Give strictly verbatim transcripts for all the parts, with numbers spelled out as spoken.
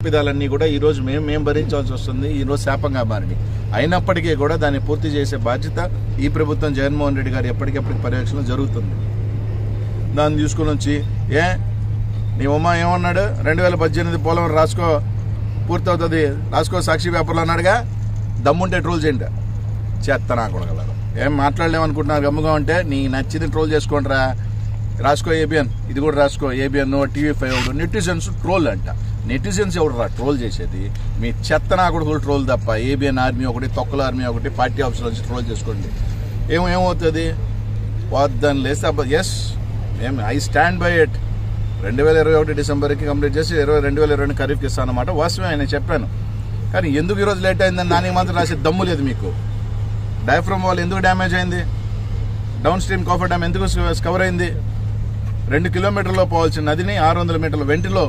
తప్పిదాలన్నీ కూడా ఈ రోజు మేము మేము భరించాల్సి వస్తుంది. ఈ రోజు శాపంగా మారింది. అయినప్పటికీ కూడా దాన్ని పూర్తి చేసే బాధ్యత ఈ ప్రభుత్వం జగన్ మోహన్ రెడ్డి గారి ఎప్పటికప్పుడు పర్యవేక్షణ జరుగుతుంది. దాన్ని తీసుకుని వచ్చి ఏ నీ ఉమ్మా ఏమన్నాడు, రెండు వేల పద్దెనిమిది పోలవరం రాసుకో పూర్తవుతుంది, రాసుకో సాక్షి పేపర్లు అన్నాడుగా. దమ్ముంటే ట్రోల్ చేయండి, చేస్తానా కొనగలరు. ఏం మాట్లాడలేమనుకుంటున్నారు గమ్ముగా ఉంటే నీ నచ్చింది ట్రోల్ చేసుకోండి రా. రాసుకో ఏబిఎన్, ఇది కూడా రాసుకో ఏబిఎన్, టీవీ ఫైవ్ ఎవడు నెటిజన్స్ ట్రోల్ అంట. నెటిజన్స్ ఎవడరా ట్రోల్ చేసేది? మీ చెత్త నా కూడా ట్రోల్ తప్ప. ఏబిఎన్ ఆర్మీ ఒకటి, తొక్కల ఆర్మీ ఒకటి, పార్టీ ఆఫీసుల నుంచి ట్రోల్ చేసుకోండి. ఏమో ఏమవుతుంది వాద్దాన్ని లేస్తే అబ్బా. ఎస్ మేము ఐ స్టాండ్ బై ఎట్. రెండు వేల ఇరవై ఒకటి డిసెంబర్కి కంప్లీట్ చేసి ఇరవై రెండు వేల ఇరవై రెండు ఖరీఫ్కి ఇస్తానమాట. వాస్తవమే నేను చెప్పాను. కానీ ఎందుకు ఈరోజు లేట్ అయిందని నానికి మాత్రం రాసే దమ్ము లేదు మీకు. డైఫ్రమ్ వాళ్ళు ఎందుకు డ్యామేజ్ అయింది? డౌన్ స్ట్రీమ్ కాఫర్ డ్యామ్ ఎందుకు కవర్ అయింది? రెండు కిలోమీటర్లో పోవాల్సిన నదిని ఆరు వందల మీటర్ల వెంటిలో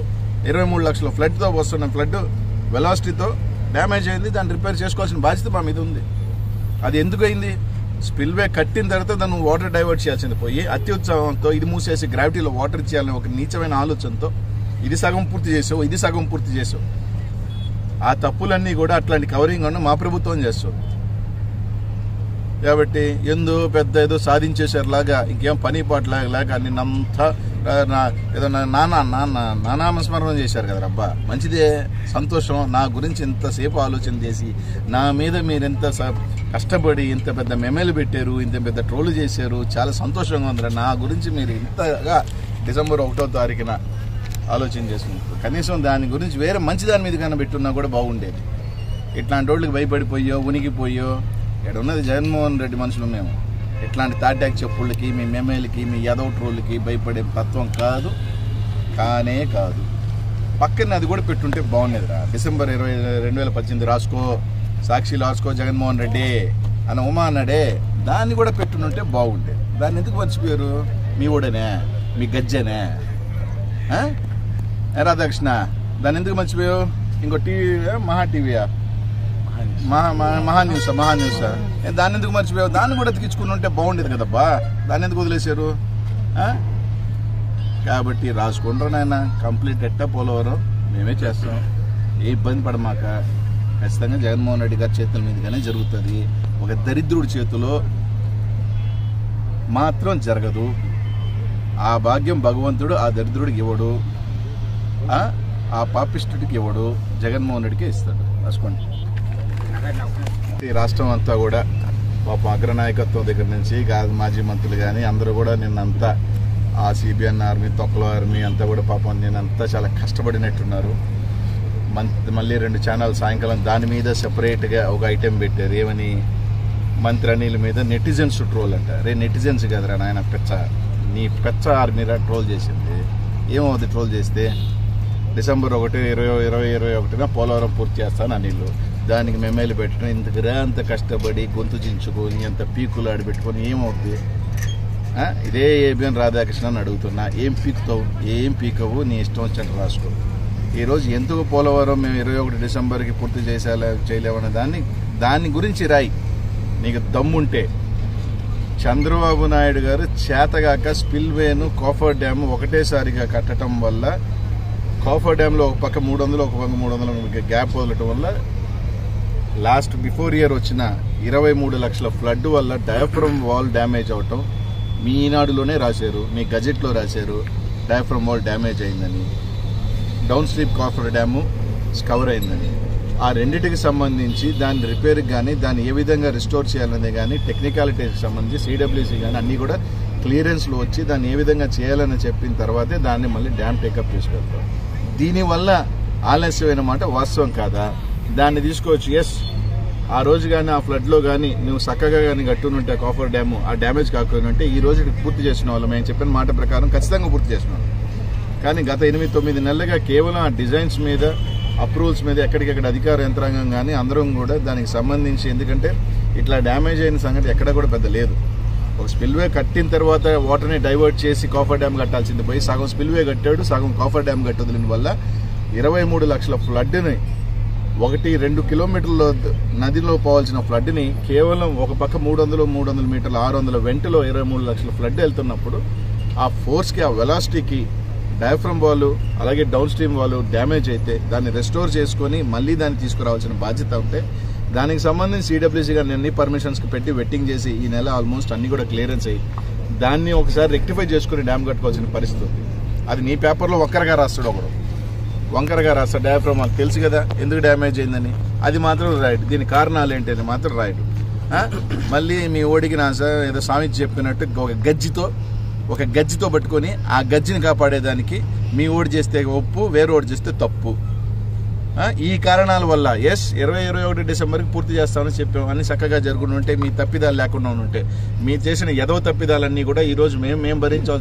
ఇరవై మూడు లక్షల ఫ్లడ్తో వస్తున్న ఫ్లడ్ వెలాసిటీతో డ్యామేజ్ అయింది. దాన్ని రిపేర్ చేసుకోవాల్సిన బాధ్యత మా మీద ఉంది. అది ఎందుకు అయింది? స్పిల్వే కట్టిన తర్వాత దాన్ని వాటర్ డైవర్ట్ చేయాల్సింది పోయి అతి ఉత్సాహంతో ఇది మూసేసి గ్రావిటీలో వాటర్ ఇచ్చేయాలని ఒక నీచమైన ఆలోచనతో ఇది సగం పూర్తి చేసావు, ఇది సగం పూర్తి చేసావు. ఆ తప్పులన్నీ కూడా అట్లాంటి కవరింగ్ ఉన్న మా ప్రభుత్వం చేస్తుంది కాబట్టి ఎందు పెద్ద ఏదో సాధించేసేలాగా ఇంకేం పని పాటలాగా లేక నిన్నంతా ఏదో నానా నాన్న నానామస్మరణం చేశారు కదా రబ్బా. మంచిదే, సంతోషం. నా గురించి ఇంతసేపు ఆలోచన చేసి నా మీద మీరు ఎంత కష్టపడి ఇంత పెద్ద మెమేలు పెట్టారు, ఇంత పెద్ద ట్రోల్ చేశారు, చాలా సంతోషంగా ఉందిరా. నా గురించి మీరు ఇంతగా డిసెంబర్ ఒకటో తారీఖున ఆలోచన చేసుకున్నారు. కనీసం దాని గురించి వేరే మంచి దాని మీద కన్నా పెట్టున్నా కూడా బాగుండేది. ఇట్లాంటి వాళ్ళకి భయపడిపోయో ఉనికిపోయో ఇక్కడ ఉన్నది జగన్మోహన్ రెడ్డి మనుషులు. మేము ఇట్లాంటి తాటాక్ చెప్పుళ్ళకి, మీ మెమేలకి, మీ యదవ ట్రోళ్ళకి భయపడే తత్వం కాదు, కానే కాదు. పక్కన అది కూడా పెట్టుంటే బాగుండేది రా. డిసెంబర్ ఇరవై రెండు వేల పద్దెనిమిది రాసుకో, సాక్షి రాసుకో జగన్మోహన్ రెడ్డి అన్న ఉమా అన్నాడే, దాన్ని కూడా పెట్టునుంటే బాగుండేది. దాన్ని ఎందుకు మర్చిపోయారు? మీ ఓడనే, మీ గజ్జనే రాధాకృష్ణ, దాన్ని ఎందుకు మర్చిపోయావు? ఇంకో టీవీ మహా టీవీయా, మహా న్యూస్ మహా న్యూస్ దాన్ని ఎందుకు మర్చిపోయావు? దాన్ని కూడా ఎతికించుకుని ఉంటే బాగుండేది కదబ్బా. దాన్ని ఎందుకు వదిలేశారు? కాబట్టి రాసుకుంటారు నాయన, కంప్లీట్ ఎట్ట పోలవరం మేమే చేస్తాం. ఏ ఇబ్బంది పడమాక. ఖచ్చితంగా జగన్మోహన్ రెడ్డి గారి చేతుల మీదుగానే జరుగుతుంది. ఒక దరిద్రుడి చేతిలో మాత్రం జరగదు. ఆ భాగ్యం భగవంతుడు ఆ దరిద్రుడికి ఇవ్వడు, ఆ పాపిష్ఠుడికి ఇవ్వడు, జగన్మోహన్ రెడ్డికే ఇస్తాడు. రాసుకోండి. ఈ రాష్ట్రం అంతా కూడా పాప అగ్రనాయకత్వం దగ్గర నుంచి కాదు మాజీ మంత్రులు కానీ అందరూ కూడా నిన్నంతా ఆ సిబిఎన్ ఆర్మీ, తొక్కల ఆర్మీ అంతా కూడా పాపం నిన్నంతా చాలా కష్టపడినట్టున్నారు. మళ్ళీ రెండు ఛానల్ సాయంకాలం దాని మీద సెపరేట్గా ఒక ఐటెం పెట్టారు. ఏమని? మంత్రి అనిల్ మీద నెటిజన్స్ ట్రోల్ అంట. రే నెటిజన్స్ కదరా నాయన, పెచ్చ నీ పెచ్చ ఆర్మీరా ట్రోల్ చేసింది. ఏమవుతుంది ట్రోల్ చేస్తే? డిసెంబర్ ఒకటి ఇరవై ఇరవై ఇరవై ఒకటిన పోలవరం పూర్తి చేస్తాను అనిల్. దానికి మెమేలు పెట్టడం ఇంతకురా, అంత కష్టపడి గొంతు చించుకొని అంత పీకులు ఆడిపెట్టుకొని ఏమవుతుంది? ఇదే ఏబిఎన్ రాధాకృష్ణ అని అడుగుతున్నా, ఏం పీకుతావు? ఏం పీకవు, నీ ఇష్టం వచ్చినట్టు రాసుకో. ఈరోజు ఎందుకు పోలవరం మేము ఇరవై ఒకటి డిసెంబర్కి పూర్తి చేసే చేయలేమన్న దాన్ని దాని గురించి రాయి నీకు దమ్ముంటే. చంద్రబాబు నాయుడు గారు చేతగాక స్పిల్వేను, కాఫర్ డ్యాము ఒకటేసారిగా కట్టడం వల్ల, కాఫర్ డ్యామ్లో ఒక పక్క మూడు వందలు ఒక పక్క మూడు వందల గ్యాప్ వదలటం వల్ల లాస్ట్ బిఫోర్ ఇయర్ వచ్చిన ఇరవై మూడు లక్షల ఫ్లడ్ వల్ల డయాఫ్రమ్ వాల్ డ్యామేజ్ అవటం మీ ఈనాడులోనే రాశారు, మీ గజెట్లో రాశారు. డయాఫ్రమ్ వాల్ డ్యామేజ్ అయిందని, down stream coffer dam cover అయిందని, ఆ రెండింటికి సంబంధించి దాని రిపేర్కి కానీ దాన్ని ఏ విధంగా రిస్టోర్ చేయాలనేది కానీ టెక్నికాలిటీకి సంబంధించి సిడబ్ల్యూసీ కానీ అన్నీ కూడా క్లియరెన్స్లో వచ్చి దాన్ని ఏ విధంగా చేయాలని చెప్పిన తర్వాతే దాన్ని మళ్ళీ డ్యామ్ టేకప్ చేసుకెళ్తాం. దీనివల్ల ఆలస్యమైన మాట వాస్తవం కాదా? దాన్ని తీసుకోవచ్చు. ఎస్, ఆ రోజు కానీ ఆ ఫ్లడ్లో కానీ నువ్వు చక్కగా కానీ కట్టునుంటే కాఫర్ డ్యాము ఆ డ్యామేజ్ కాకుండా ఈ రోజు పూర్తి చేసిన వాళ్ళు మేము చెప్పిన మాట ప్రకారం ఖచ్చితంగా పూర్తి చేసిన వాళ్ళు. కానీ గత ఎనిమిది తొమ్మిది నెలలుగా కేవలం ఆ డిజైన్స్ మీద, అప్రూవల్స్ మీద ఎక్కడికెక్కడ అధికార యంత్రాంగం కానీ అందరం కూడా దానికి సంబంధించి, ఎందుకంటే ఇట్లా డ్యామేజ్ అయిన సంగతి ఎక్కడ కూడా పెద్ద లేదు. ఒక స్పిల్వే కట్టిన తర్వాత వాటర్ని డైవర్ట్ చేసి కాఫర్ డ్యామ్ కట్టాల్సింది పోయి సగం స్పిల్వే కట్టాడు, సగం కాఫర్ డ్యామ్ కట్టదులని వల్ల ఇరవై మూడు లక్షల ఫ్లడ్ని, ఒకటి రెండు కిలోమీటర్ల నదిలో పోవాల్సిన ఫ్లడ్ని కేవలం ఒక పక్క మూడు వందలు మూడు వందల మీటర్లు ఆరు వందల వెంటలో ఇరవై మూడు లక్షల ఫ్లడ్ వెళ్తున్నప్పుడు ఆ ఫోర్స్కి, ఆ వెలాసిటీకి డయాఫ్రామ్ వాల్ అలాగే డౌన్ స్ట్రీమ్ వాల్ డ్యామేజ్ అయితే దాన్ని రెస్టోర్ చేసుకొని మళ్ళీ దాన్ని తీసుకురావాల్సిన బాధ్యత ఉంటే దానికి సంబంధించి సిడబ్ల్యూసీ గారు అన్ని పర్మిషన్స్ కి పెట్టి వెట్టింగ్ చేసి ఈ నెల ఆల్మోస్ట్ అన్ని కూడా క్లియరెన్స్ అయ్యి దాన్ని ఒకసారి రెక్టిఫై చేసుకుని డ్యామ్ కట్టుకోవాల్సిన పరిస్థితి ఉంది. అది నీ పేపర్లో ఒక్కరిగా రాస్తాడు, ఒకడు వంకరగా రాస్తాడు. డయాఫ్రామ్ మాకు తెలుసు కదా ఎందుకు డ్యామేజ్ అయిందని, అది మాత్రం రాయడు. దీని కారణాలు ఏంటి అని మాత్రం రాయడు. మళ్ళీ మీ ఓడికి నా సార్ ఏదో స్వామిజీ చెప్పినట్టు ఒక గజ్జితో ఒక గజ్జితో పట్టుకొని ఆ గజ్జిని కాపాడేదానికి మీ ఓడి చేస్తే ఒప్పు, వేరే ఓడి చేస్తే తప్పు. ఈ కారణాల వల్ల ఎస్ ఇరవై ఇరవై ఒకటి డిసెంబర్కి పూర్తి చేస్తామని చెప్పాము అని చక్కగా జరుగుతుంటే మీ తప్పిదాలు లేకుండా ఉంటే మీ చేసిన ఎదవ తప్పిదాలన్నీ కూడా ఈరోజు మేము మేము భరించాల్సి